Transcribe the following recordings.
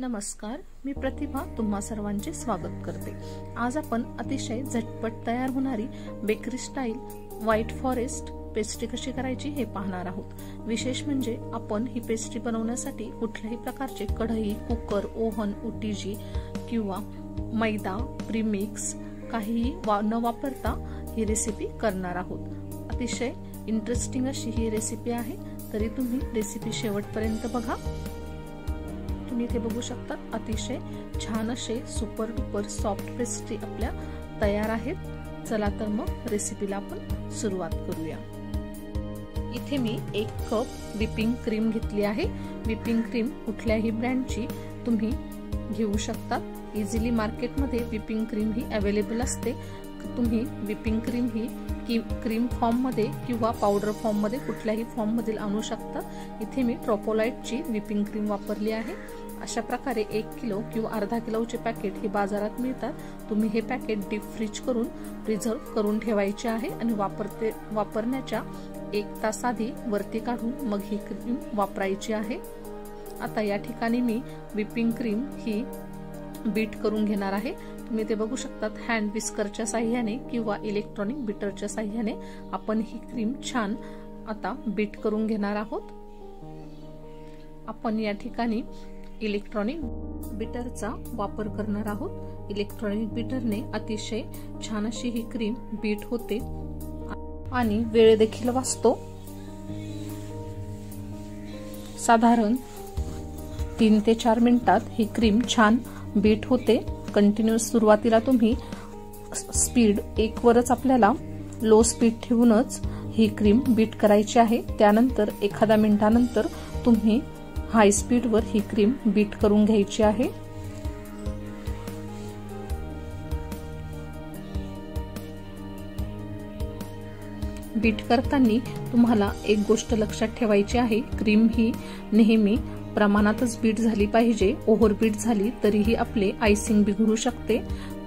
नमस्कार, मी प्रतिभा तुम्हा सर्वांचे स्वागत करते। आज आपण अतिशय झटपट तयार होणारी bakery style white forest pastry कशी करायची हे पाहणार आहोत। विशेष म्हणजे आपण ही पेस्ट्री बनवण्यासाठी कुठल्याही प्रकारचे कढई, कुकर, ओव्हन, ओटीजी किंवा मैदा प्रीमिक्स काहीही न वापरता ही रेसिपी करणार आहोत। अतिशय इंटरेस्टिंग अशी ही रेसिपी आहे, तरी तुम्ही रेसिपी शेवटपर्यंत बघा। तुम्ही इथे बघू शकता, अतिशय छान असे सुपर डुपर सॉफ्ट पेस्ट्री आपल्या तयार आहेत। चला तर मग रेसिपीला आपण सुरुवात करूया। इथे मी 1 कप व्हिपिंग क्रीम घेतली आहे। व्हिपिंग क्रीम कुठल्याही ब्रँडची तुम्ही घेऊ शकता, इझिली मार्केटमध्ये व्हिपिंग क्रीम ही अवेलेबल असते। तुम्ही व्हिपिंग क्रीम ही क्रीम फॉर्म मध्ये किंवा पावडर फॉर्म मध्ये कुठल्याही फॉर्म मध्ये आणू शकता। इथे मी ट्रोपोलाइटची व्हिपिंग क्रीम वापरली आहे। अशा प्रकारे 1 किलो किंवा अर्धा किलोचे पॅकेट हे बाजारात मिळतात। तुम्ही हे पॅकेट डीप फ्रीज करून प्रिझर्व करून ठेवायचे आहे आणि वापरण्याच्या 1 तास आधी वरती काढून मग ही क्रीम वापरायची आहे। आता या ठिकाणी मी व्हिपिंग क्रीम ही बीट करून घेणार आहे। तुम्ही ते बघू शकतात, हँड विस्करच्या साह्याने किंवा इलेक्ट्रॉनिक बीटरच्या साह्याने आपण ही क्रीम छान आता बीट करून घेणार आहोत। आपण या ठिकाणी इलेक्ट्रॉनिक बीटरचा वापर करणार आहोत। इलेक्ट्रॉनिक बीटरने अतिशय छान अशी ही क्रीम बीट होते आणि वेळ देखील वाचतो। साधारण 3 ते 4 मिनिटात ही क्रीम छान बीट होते। कंटिन्यूअस सुरुवातीला तुम्ही स्पीड 1 वरच आपल्याला लो स्पीड ठेवूनच ही क्रीम बीट करायची आहे। त्यानंतर एखादा मिनिटानंतर तुम्ही हाय स्पीडवर ही क्रीम बीट करून घ्यायची आहे। बीट करताना तुम्हाला एक गोष्ट लक्षात ठेवायची आहे, क्रीम ही नेहमी प्रमाणातच बीट झाली पाहिजे। ओव्हर बीट झाली तरीही आपले आयसिंग बिघडू शकते।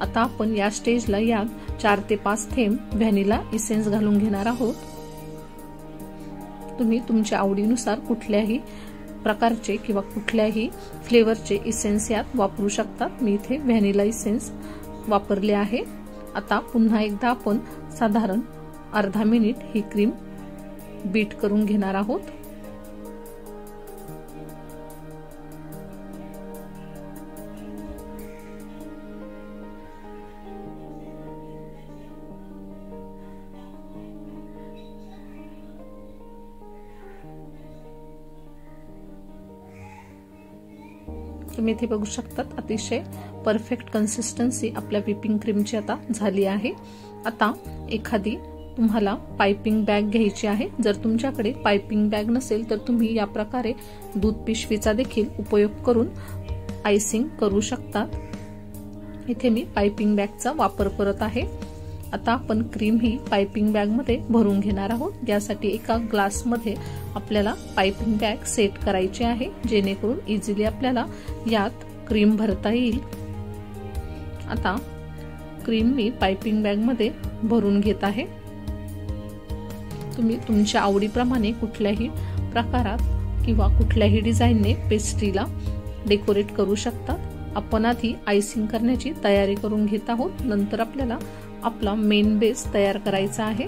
आता आपण या स्टेजला या 4 ते 5 थेंब व्हॅनिला इसेन्स घालून घेणार आहोत। तुम्ही तुमच्या आवडीनुसार कुठल्याही प्रकारचे किंवा कुठल्याही फ्लेवरचे इसेन्स यात वापरू शकता। मी इथे व्हॅनिला इसेन्स वापरले आहे। आता पुन्हा एकदा आपण साधारण अर्धा मिनिट ही क्रीम बीट करून घेणार आहोत। तुम्ही इथे बघू शकतात, अतिशय परफेक्ट कन्सिस्टन्सी आपल्या व्हिपिंग क्रीमची आता झाली आहे। आता एखादी तुम्हाला पाइपिंग बॅग घ्यायची आहे। जर तुमच्याकडे पाइपिंग बॅग नसेल तर तुम्ही या प्रकारे दूध पिशवीचा देखील उपयोग करून आयसिंग करू शकतात। इथे मी पाइपिंग बॅगचा वापर करत आहे। आता आपण क्रीम ही पाइपिंग बॅग मध्ये भरून घेणार आहोत। यासाठी एका ग्लास मध्ये आपल्याला पाइपिंग बॅग सेट करायची आहे, जेणेकरून इझिली आपल्याला यात क्रीम भरता येईल। आता क्रीम मी पाइपिंग बॅग मध्ये भरून घेत आहे। तुम्ही तुमच्या आवडीप्रमाणे कुठल्याही प्रकारात किंवा कुठल्याही डिझाईनने पेस्ट्रीला डेकोरेट करू शकता। आपण आधी आयसिंग करण्याची तयारी करून घेत आहोत, नंतर आपल्याला आपला मेन बेस तयार करायचा आहे।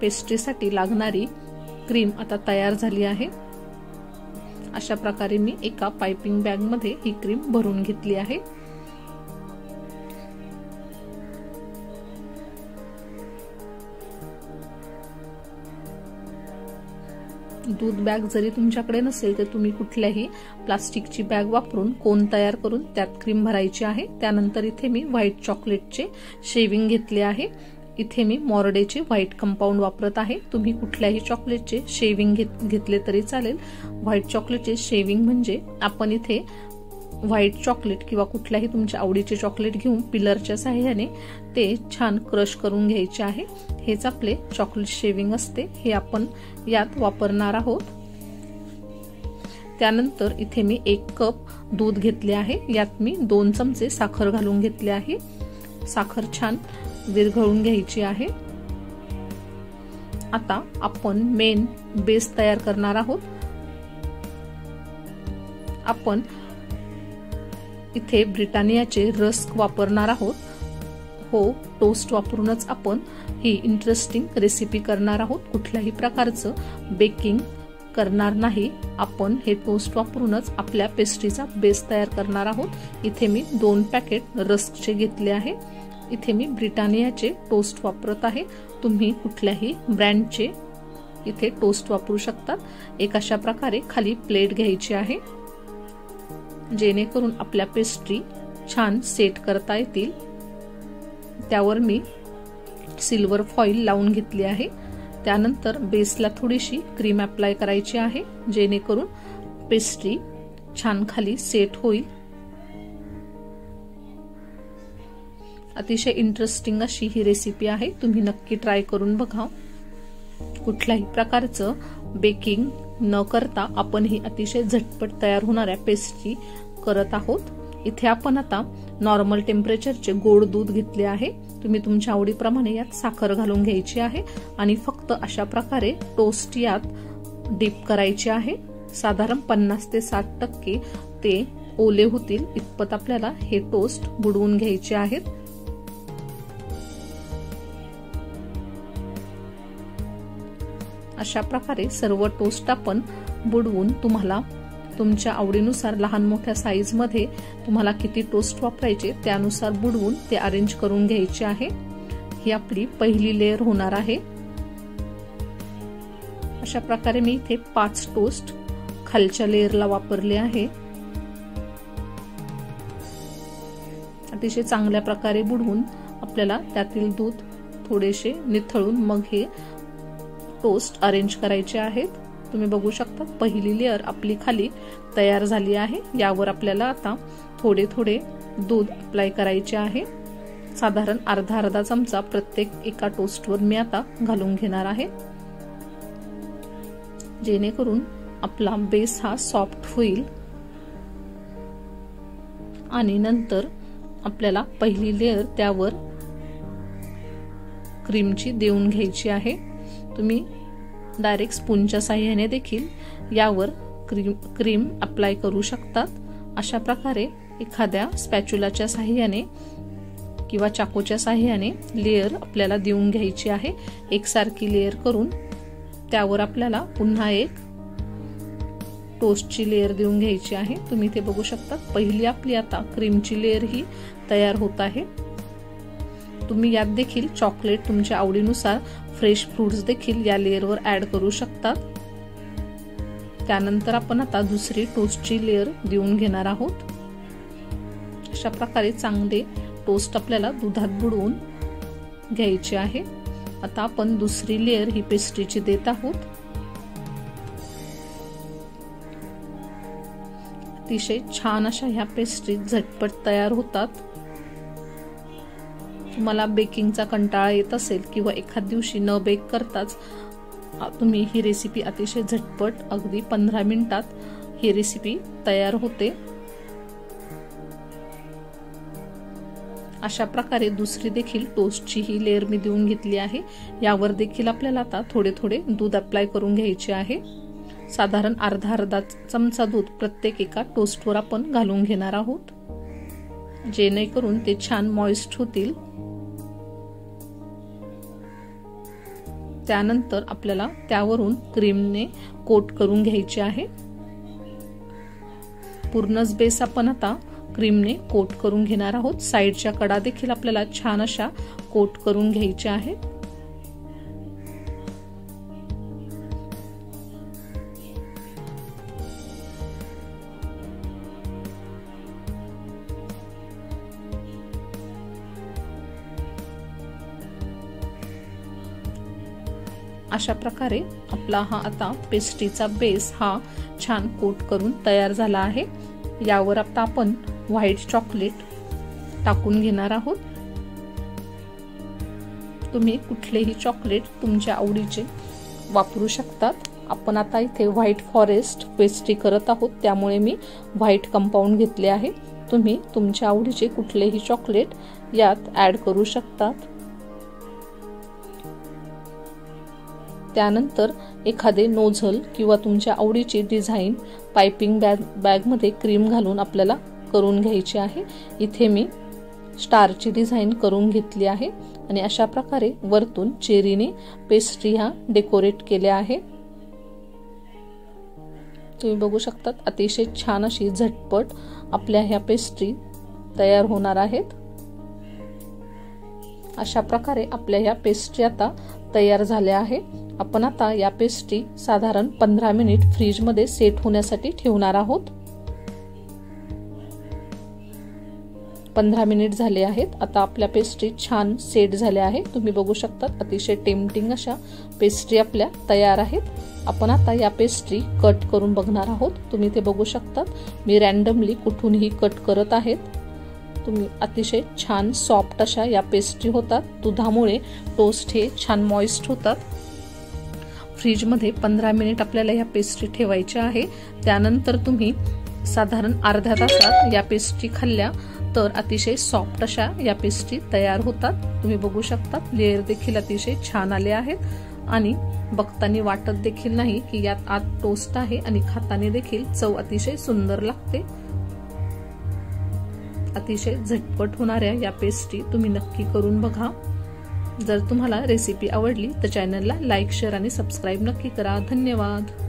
पेस्ट्रीसाठी लागणारी क्रीम आता तयार झाली आहे। अशा प्रकारे मी एका पाइपिंग बॅग मध्ये ही क्रीम भरून घेतली आहे। दूध बॅग जरी तुमच्याकडे नसेल तर तुम्ही कुठल्याही प्लास्टिकची बॅग वापरून कोन तयार करून त्यात क्रीम भरायची आहे। त्यानंतर इथे मी व्हाईट चॉकलेटचे शेविंग घेतले आहे। इथे मी मॉर्डेचे व्हाईट कंपाऊंड वापरत आहे। तुम्ही कुठल्याही चॉकलेटचे शेविंग घेतले तरी चालेल। व्हाईट चॉकलेटचे शेविंग म्हणजे आपण इथे व्हाईट चॉकलेट किंवा कुठल्याही तुमच्या आवडीचे चॉकलेट घेऊन पिलरच्या साह्याने ते छान क्रश करून घ्यायचे आहे। हेच आपले चॉकलेट शेविंग असते, हे आपण यात वापरणार आहोत। त्यानंतर इथे मी 1 कप दूध घेतले आहे। यात मी 2 चमचे साखर घालून घेतले आहे। साखर छान विरघळून घ्यायची आहे। आता आपण मेन बेस तयार करणार आहोत। आपण इथे ब्रिटानियाचे रस्क वापरणार आहोत। हो टोस्ट वापरूनच आपण ही इंटरेस्टिंग रेसिपी करणार आहोत। कुठल्याही प्रकारचं बेकिंग करणार नाही आपण, हे टोस्ट वापरूनच आपल्या पेस्ट्रीचा बेस तयार करणार आहोत। इथे मी 2 पॅकेट रस्कचे घेतले आहे। इथे मी ब्रिटानियाचे टोस्ट वापरत आहे, तुम्ही कुठल्याही ब्रँडचे इथे टोस्ट वापरू शकतात। एक अशा प्रकारे खाली प्लेट घ्यायची आहे जेणेकरून आपल्या पेस्ट्री छान सेट करता येतील। त्यावर मी सिल्वर फॉइल लावून घेतली आहे। त्यानंतर बेसला थोडीशी क्रीम अप्लाय करायची आहे जेणेकरून पेस्ट्री छान खाली सेट होईल। अतिशय इंटरेस्टिंग अशी ही रेसिपी आहे, तुम्ही नक्की ट्राय करून बघा। कुठल्याही प्रकारचं बेकिंग न करता आपण ही अतिशय झटपट तयार होणाऱ्या पेस्ट्री करत आहोत। इथे आपण आता नॉर्मल टेम्परेचरचे गोड दूध घेतले आहे, तुम्ही तुमच्या आवडीप्रमाणे यात साखर घालून घ्यायची आहे आणि फक्त अशा प्रकारे टोस्ट यात डीप करायची आहे। साधारण 50 ते 60% ते ओले होतील इतपत आपल्याला हे टोस्ट बुडवून घ्यायचे आहेत। अशा प्रकारे सर्व टोस्ट आपण बुडवून तुम्हाला तुमच्या आवडीनुसार लहान मोठ्या साईज मध्ये तुम्हाला किती टोस्ट वापरायचे त्यानुसार बुडवून ते अरेंज करून घ्यायचे आहे। ही आपली पहिली लेअर होणार आहे। अशा प्रकारे मी इथे 5 टोस्ट खालच्या लेअरला वापरले आहे। अतिशय चांगल्या प्रकारे बुडवून आपल्याला त्यातील दूध थोडेसे निथळून मग हे टोस्ट अरेंज करायचे आहेत। तुम्ही बघू शकता पहिली लेअर आपली खाली तयार झाली आहे। यावर आपल्याला आता थोडे थोडे दूध अप्लाय करायचे आहे। साधारण अर्धा चमचा प्रत्येक एका टोस्टवर मी आता घालून घेणार आहे जेणेकरून आपला बेस हा सॉफ्ट होईल आणि नंतर आपल्याला पहिली लेअर त्यावर क्रीमची देऊन घ्यायची आहे। तुम्ही डायरेक्ट स्पूनच्या साहाय्याने देखील यावर क्रीम अप्लाय करू शकतात। अशा प्रकारे एखाद्या स्पॅच्युलाच्या साहाय्याने किंवा चाकूच्या साहाय्याने लेयर आपल्याला देऊन घ्यायची आहे। एकसारखी लेयर करून त्यावर आपल्याला पुन्हा एक टोस्टची लेयर देऊन घ्यायची आहे। तुम्ही ते बघू शकता पहिली आपली आता क्रीमची लेयर ही तयार होत आहे। तुम्ही यात देखील चॉकलेट तुमच्या आवडीनुसार फ्रेश फ्रूट्स देखील या लेअरवर ऍड करू शकतात। त्यानंतर आपण आता दुसरी टोस्टची लेअर देऊन घेणार आहोत। अशा प्रकारे चांगले टोस्ट आपल्याला दुधात बुडवून घ्यायचे आहे। आता आपण दुसरी लेअर ही पेस्ट्रीची देत आहोत। अतिशय छान अशा ह्या पेस्ट्री झटपट तयार होतात। तुम्हाला बेकिंगचा कंटाळा येत असेल किंवा एखाद दिवशी न बेक करताच तुम्ही ही रेसिपी अतिशय झटपट अगदी 15 मिनिटात ही रेसिपी तयार होते। अशा प्रकारे दुसरी देखील टोस्टची ही लेअर मी देऊन घेतली आहे। यावर देखील आपल्याला आता थोडे थोडे दूध अप्लाय करून घ्यायचे आहे। साधारण अर्धा चमचा दूध प्रत्येक एका टोस्टवर आपण घालून घेणार आहोत जेणेकरून ते छान मॉइस्ट होतील। त्यानंतर आपल्याला त्यावरून क्रीमने कोट करून घ्यायचे आहे। पूर्णच बेस आपण आता क्रीमने कोट करून घेणार आहोत। साईडच्या कडा देखील आपल्याला छान अशा कोट करून घ्यायच्या आहे। अशा प्रकारे आपला हा आता पेस्ट्रीचा बेस हा छान कोट करून तयार झाला आहे। यावर आता आपण व्हाईट चॉकलेट टाकून घेणार आहोत। तुम्ही कुठलेही चॉकलेट तुमच्या आवडीचे वापरू शकतात। आपण आता इथे व्हाईट फॉरेस्ट पेस्ट्री करत आहोत त्यामुळे मी व्हाईट कंपाऊंड घेतले आहे। तुम्ही तुमच्या आवडीचे कुठलेही चॉकलेट यात ऍड करू शकतात। त्यानंतर एखादे नोझल किंवा तुमच्या आवडीची डिझाईन पाइपिंग बॅगमध्ये क्रीम घालून आपल्याला करून घ्यायची आहे। इथे मी स्टारची डिझाईन करून घेतली आहे आणि अशा प्रकारे वरतून चेरीने पेस्ट्री हा डेकोरेट केल्या आहे। तुम्ही बघू शकता अतिशय छान अशी झटपट आपल्या ह्या पेस्ट्री तयार होणार आहेत। अशा प्रकारे आपल्या ह्या पेस्ट्री आता तयार झाल्या आहे। आपण आता या पेस्ट्री साधारण 15 मिनिट फ्रीज मध्ये सेट होण्यासाठी ठेवणार आहोत। 15 मिनिट झाले आहेत। आता आपल्या पेस्ट्री छान सेट झाल्या आहे। तुम्ही बघू शकता अतिशय टेम्पटिंग अशा पेस्ट्री आपल्या तयार आहेत। आपण आता या पेस्ट्री कट करून बघणार आहोत। तुम्ही ते बघू शकता मी रँडमली कुठूनही कट करत आहेत। तुम्ही अतिशय छान सॉफ्ट अशा या पेस्ट्री होतात। दुधामुळे टोस्ट हे छान मॉइस्ट होतात। फ्रीज मध्ये 15 मिनिट आपल्याला या पेस्ट्री ठेवायची आहे। त्यानंतर तुम्ही साधारण अर्धा तासात या पेस्ट्री खाल्ल्या तर अतिशय सॉफ्ट अशा या पेस्ट्री तयार होतात। तुम्ही बघू शकता लेयर देखील अतिशय छान आले आहेत आणि बघताना वाटत देखील नाही की यात आत टोस्ट आहे आणि खाताना देखील चव अतिशय सुंदर लागते। अतिशय झटपट होणाऱ्या या पेस्ट्री तुम्ही नक्की करून बघा। जर तुम्हाला रेसिपी आवडली तर चॅनलला लाईक शेअर आणि सबस्क्राइब नक्की करा। धन्यवाद।